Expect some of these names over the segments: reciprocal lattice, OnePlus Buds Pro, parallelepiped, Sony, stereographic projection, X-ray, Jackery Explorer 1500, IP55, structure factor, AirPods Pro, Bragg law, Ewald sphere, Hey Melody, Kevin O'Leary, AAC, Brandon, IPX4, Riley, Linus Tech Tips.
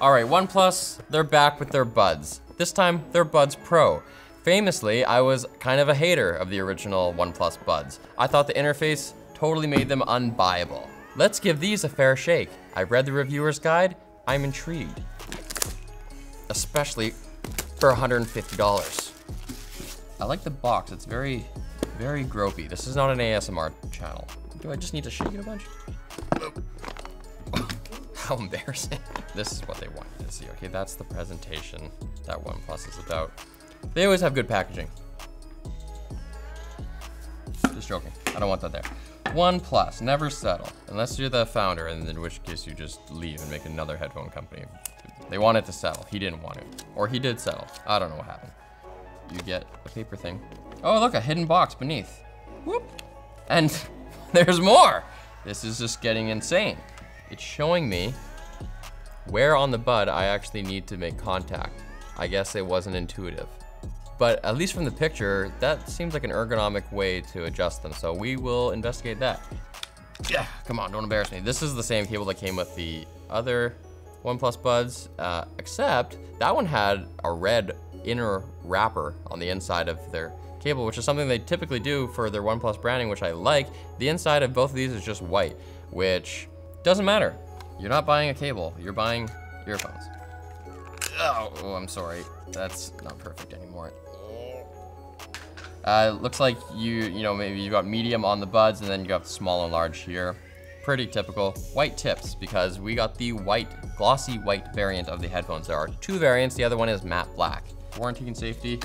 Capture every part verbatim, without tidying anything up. All right, OnePlus, they're back with their Buds. This time, they're Buds Pro. Famously, I was kind of a hater of the original OnePlus Buds. I thought the interface totally made them unbuyable. Let's give these a fair shake. I read the reviewer's guide, I'm intrigued. Especially for one hundred fifty dollars. I like the box, it's very, very gropey. This is not an A S M R channel. Do I just need to shake it a bunch? How embarrassing. This is what they wanted to see. Okay, that's the presentation that OnePlus is about. They always have good packaging. Just joking, I don't want that there. OnePlus, never settle, unless you're the founder, and in which case you just leave and make another headphone company. They wanted to settle, he didn't want to. Or he did settle, I don't know what happened. You get a paper thing. Oh look, a hidden box beneath. Whoop. And there's more. This is just getting insane. It's showing me where on the Bud I actually need to make contact. I guess it wasn't intuitive. But at least from the picture, that seems like an ergonomic way to adjust them. So we will investigate that. Yeah, come on, don't embarrass me. This is the same cable that came with the other OnePlus Buds, uh, except that one had a red inner wrapper on the inside of their cable, which is something they typically do for their OnePlus branding, which I like. The inside of both of these is just white, which doesn't matter. You're not buying a cable, you're buying earphones. Oh, oh I'm sorry. That's not perfect anymore. Uh, it looks like you, you know, maybe you got medium on the Buds and then you got small and large here. Pretty typical. White tips, because we got the white, glossy white variant of the headphones. There are two variants, the other one is matte black. Warranty and safety.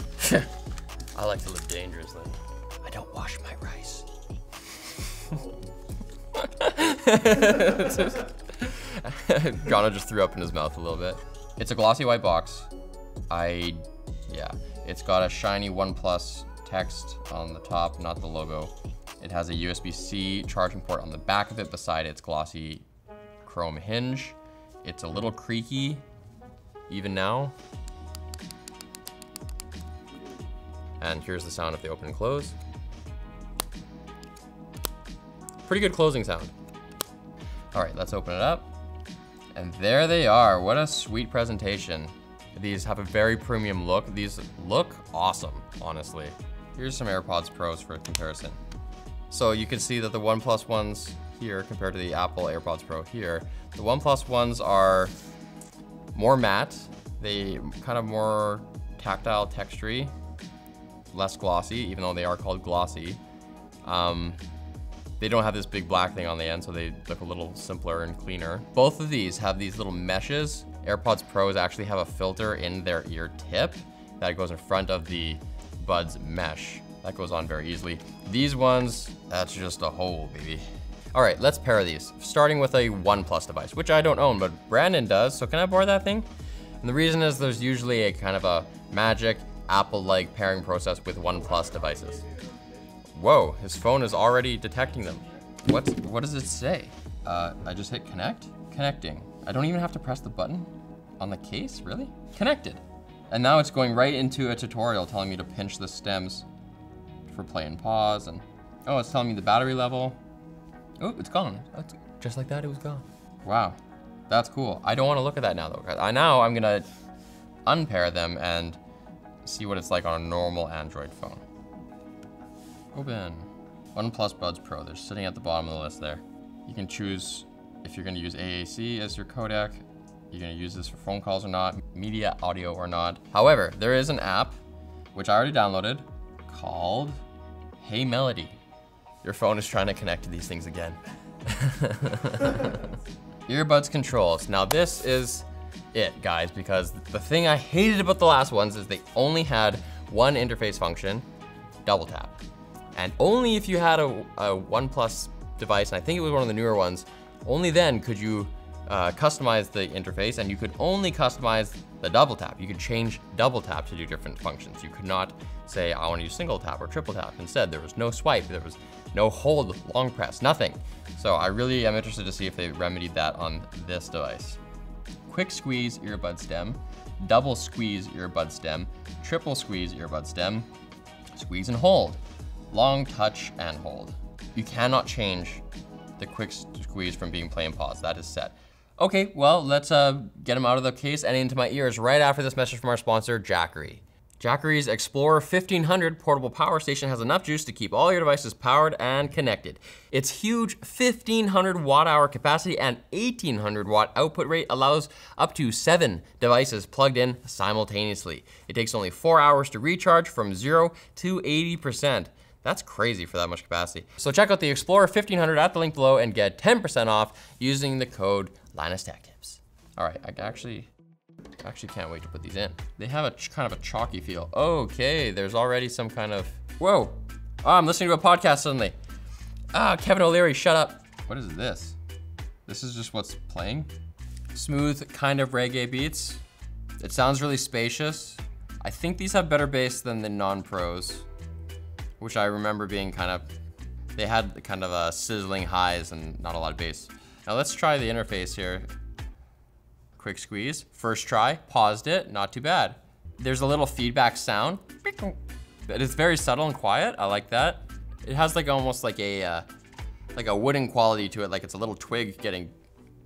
I like to live dangerously. I don't wash my rice. Jono just threw up in his mouth a little bit. It's a glossy white box. I, yeah. It's got a shiny OnePlus text on the top, not the logo. It has a U S B C charging port on the back of it beside its glossy chrome hinge. It's a little creaky, even now. And here's the sound if they open and close. Pretty good closing sound. All right, let's open it up. And there they are, what a sweet presentation. These have a very premium look. These look awesome, honestly. Here's some AirPods Pros for comparison. So you can see that the OnePlus ones here compared to the Apple AirPods Pro here, the OnePlus ones are more matte. They kind of more tactile texture-y, less glossy, even though they are called glossy. Um, They don't have this big black thing on the end, so they look a little simpler and cleaner. Both of these have these little meshes. AirPods Pros actually have a filter in their ear tip that goes in front of the Buds mesh. That goes on very easily. These ones, that's just a hole, baby. All right, let's pair these, starting with a OnePlus device, which I don't own, but Brandon does, so can I borrow that thing? And the reason is there's usually a kind of a magic Apple-like pairing process with OnePlus devices. Whoa, his phone is already detecting them. What's, what does it say? Uh, I just hit connect? Connecting. I don't even have to press the button on the case, really? Connected. And now it's going right into a tutorial telling me to pinch the stems for play and pause. And oh, it's telling me the battery level. Oh, it's gone. It's, just like that, it was gone. Wow, that's cool. I don't want to look at that now though. I, now I'm gonna unpair them and see what it's like on a normal Android phone. Open. OnePlus Buds Pro, they're sitting at the bottom of the list there. You can choose if you're gonna use A A C as your codec, you're gonna use this for phone calls or not, media, audio or not. However, there is an app, which I already downloaded, called Hey Melody. Your phone is trying to connect to these things again. Earbuds controls. Now this is it, guys, because the thing I hated about the last ones is they only had one interface function, double tap. And only if you had a, a OnePlus device, and I think it was one of the newer ones, only then could you uh, customize the interface, and you could only customize the double tap. You could change double tap to do different functions. You could not say, I want to use single tap or triple tap. Instead, there was no swipe, there was no hold, long press, nothing. So I really am interested to see if they remedied that on this device. Quick squeeze earbud stem, double squeeze earbud stem, triple squeeze earbud stem, squeeze and hold. Long touch and hold. You cannot change the quick squeeze from being play and pause, that is set. Okay, well, let's uh, get them out of the case and into my ears right after this message from our sponsor, Jackery. Jackery's Explorer fifteen hundred portable power station has enough juice to keep all your devices powered and connected. Its huge fifteen hundred watt hour capacity and eighteen hundred watt output rate allows up to seven devices plugged in simultaneously. It takes only four hours to recharge from zero to eighty percent. That's crazy for that much capacity. So check out the Explorer fifteen hundred at the link below and get ten percent off using the code Linus Tech Tips. All right, I actually, actually can't wait to put these in. They have a kind of a chalky feel. Okay, there's already some kind of, whoa, oh, I'm listening to a podcast suddenly. Ah, Kevin O'Leary, shut up. What is this? This is just what's playing. Smooth kind of reggae beats. It sounds really spacious. I think these have better bass than the non-pros, which I remember being kind of, they had kind of a sizzling highs and not a lot of bass. Now let's try the interface here. Quick squeeze, first try, paused it, not too bad. There's a little feedback sound, but it's very subtle and quiet, I like that. It has like almost like a, uh, like a wooden quality to it, like it's a little twig getting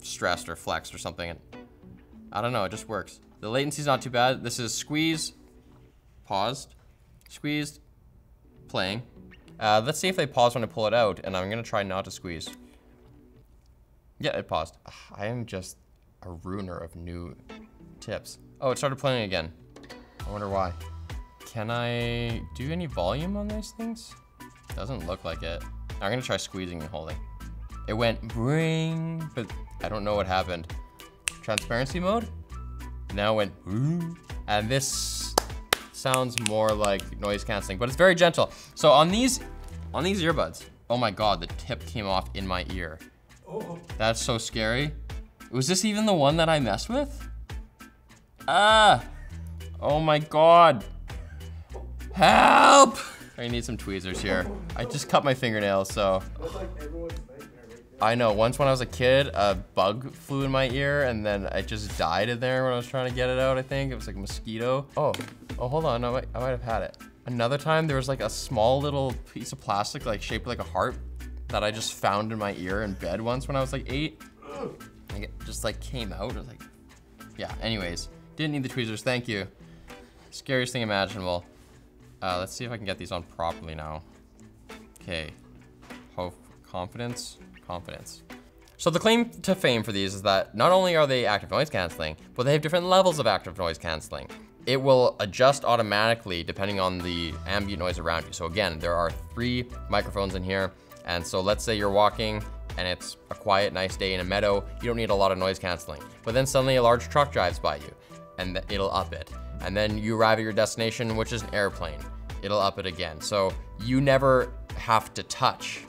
stressed or flexed or something. I don't know, it just works. The latency's not too bad. This is squeeze, paused, squeezed, playing. Uh, let's see if they pause when I pull it out, and I'm gonna try not to squeeze. Yeah, it paused. Ugh, I am just a ruiner of new tips. Oh, it started playing again. I wonder why. Can I do any volume on these things? Doesn't look like it. I'm gonna try squeezing and holding. It went ring, but I don't know what happened. Transparency mode? Now it went, and this sounds more like noise canceling, but it's very gentle. So on these, on these earbuds, oh my God, the tip came off in my ear. Oh. That's so scary. Was this even the one that I messed with? Ah, oh my God. Help! I need some tweezers here. I just cut my fingernails, so. That's like everyone's nightmare right now. I know, once when I was a kid, a bug flew in my ear and then I just died in there when I was trying to get it out, I think. It was like a mosquito. Oh. Oh, hold on, I might, I might have had it. Another time, there was like a small little piece of plastic like shaped like a heart that I just found in my ear in bed once when I was like eight. And it just like came out, I was like, yeah, anyways. Didn't need the tweezers, thank you. Scariest thing imaginable. Uh, let's see if I can get these on properly now. Okay, hope, confidence, confidence. So the claim to fame for these is that not only are they active noise canceling, but they have different levels of active noise canceling. It will adjust automatically depending on the ambient noise around you. So again, there are three microphones in here. And so let's say you're walking and it's a quiet, nice day in a meadow. You don't need a lot of noise canceling, but then suddenly a large truck drives by you and it'll up it. And then you arrive at your destination, which is an airplane. It'll up it again. So you never have to touch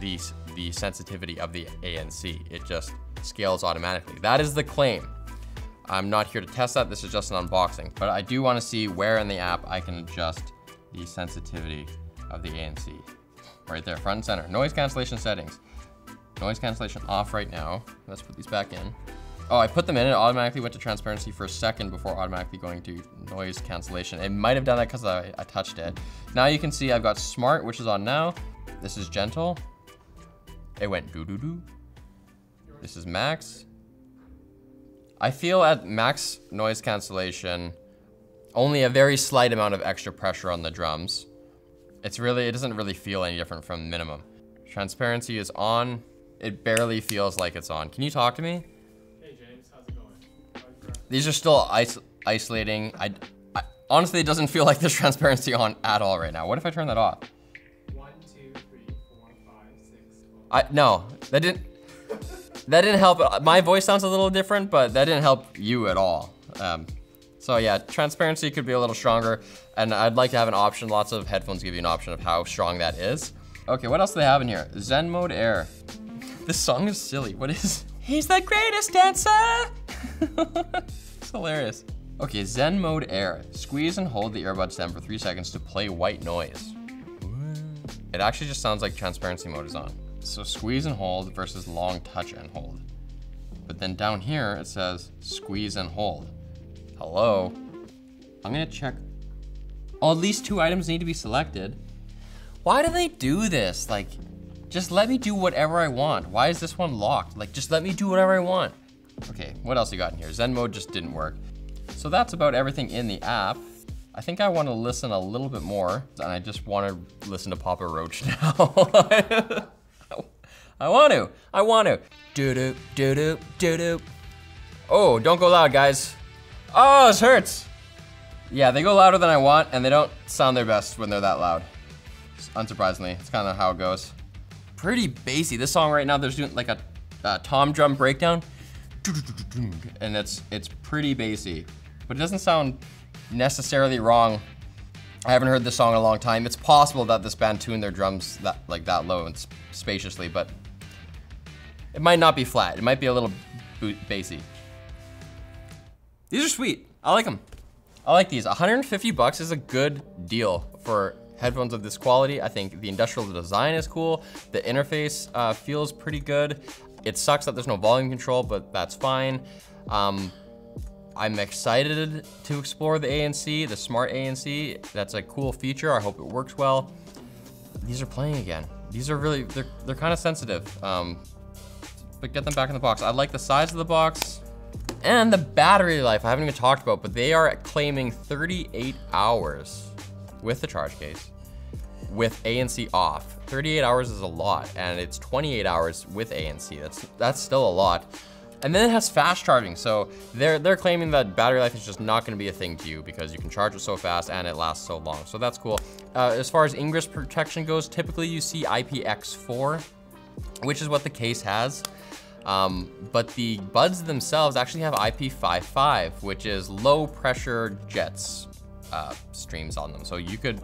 the, the sensitivity of the A N C. It just scales automatically. That is the claim. I'm not here to test that, this is just an unboxing, but I do wanna see where in the app I can adjust the sensitivity of the A N C. Right there, front and center. Noise cancellation settings. Noise cancellation off right now. Let's put these back in. Oh, I put them in, it automatically went to transparency for a second before automatically going to noise cancellation. It might have done that because I, I touched it. Now you can see I've got smart, which is on now. This is gentle. It went doo-doo-doo. This is max. I feel at max noise cancellation, only a very slight amount of extra pressure on the drums. It's really, it doesn't really feel any different from minimum. Transparency is on. It barely feels like it's on. Can you talk to me? Hey James, how's it going? These are still is isolating. I, I, honestly, it doesn't feel like there's transparency on at all right now. What if I turn that off? One, two, three, four, five, six, four. I, no, that didn't. That didn't help. My voice sounds a little different, but that didn't help you at all. Um, so yeah, transparency could be a little stronger, and I'd like to have an option. Lots of headphones give you an option of how strong that is. Okay, what else do they have in here? Zen Mode Air. This song is silly. What is? He's the greatest dancer. It's hilarious. Okay, Zen Mode Air. Squeeze and hold the earbud stem for three seconds to play white noise. It actually just sounds like transparency mode is on. So squeeze and hold versus long touch and hold. But then down here, it says squeeze and hold. Hello? I'm gonna check. Oh, at least two items need to be selected. Why do they do this? Like, just let me do whatever I want. Why is this one locked? Like, just let me do whatever I want. Okay, what else you got in here? Zen mode just didn't work. So that's about everything in the app. I think I want to listen a little bit more, and I just want to listen to Papa Roach now. I want to, I want to. Doo-doo, doo-doo, doo-doo. Oh, don't go loud, guys. Oh, this hurts. Yeah, they go louder than I want, and they don't sound their best when they're that loud. Unsurprisingly, it's kind of how it goes. Pretty bassy. This song right now, there's doing like a, a tom drum breakdown, and it's it's pretty bassy, but it doesn't sound necessarily wrong. I haven't heard this song in a long time. It's possible that this band tuned their drums that like that low and spaciously, but it might not be flat. It might be a little bassy. These are sweet. I like them. I like these. one hundred fifty bucks is a good deal for headphones of this quality. I think the industrial design is cool. The interface uh, feels pretty good. It sucks that there's no volume control, but that's fine. Um, I'm excited to explore the A N C, the smart A N C. That's a cool feature. I hope it works well. These are playing again. These are really, they're, they're kind of sensitive, um, but get them back in the box. I like the size of the box and the battery life. I haven't even talked about, but they are claiming thirty-eight hours with the charge case, with A N C off. thirty-eight hours is a lot, and it's twenty-eight hours with A N C. That's that's still a lot. And then it has fast charging, so they're they're claiming that battery life is just not gonna be a thing to you because you can charge it so fast and it lasts so long, so that's cool. Uh, as far as ingress protection goes, typically you see I P X four, which is what the case has, um, but the Buds themselves actually have I P fifty-five, which is low pressure jets uh, streams on them, so you could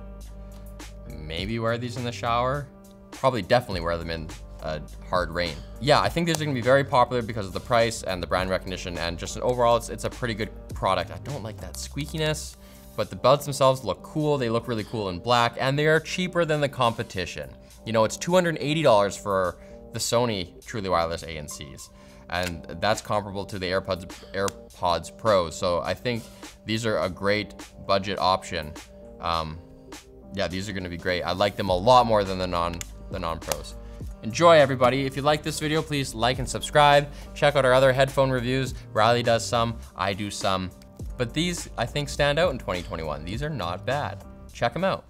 maybe wear these in the shower, probably definitely wear them in Uh, hard rain. Yeah, I think these are gonna be very popular because of the price and the brand recognition, and just overall, it's, it's a pretty good product. I don't like that squeakiness, but the Buds themselves look cool. They look really cool in black, and they are cheaper than the competition. You know, it's two hundred eighty dollars for the Sony truly wireless A N Cs, and that's comparable to the AirPods, AirPods Pro. So I think these are a great budget option. Um, yeah, these are gonna be great. I like them a lot more than the non, the non-pros. Enjoy, everybody. If you like this video, please like and subscribe. Check out our other headphone reviews. Riley does some, I do some. But these, I think, stand out in twenty twenty-one. These are not bad. Check them out.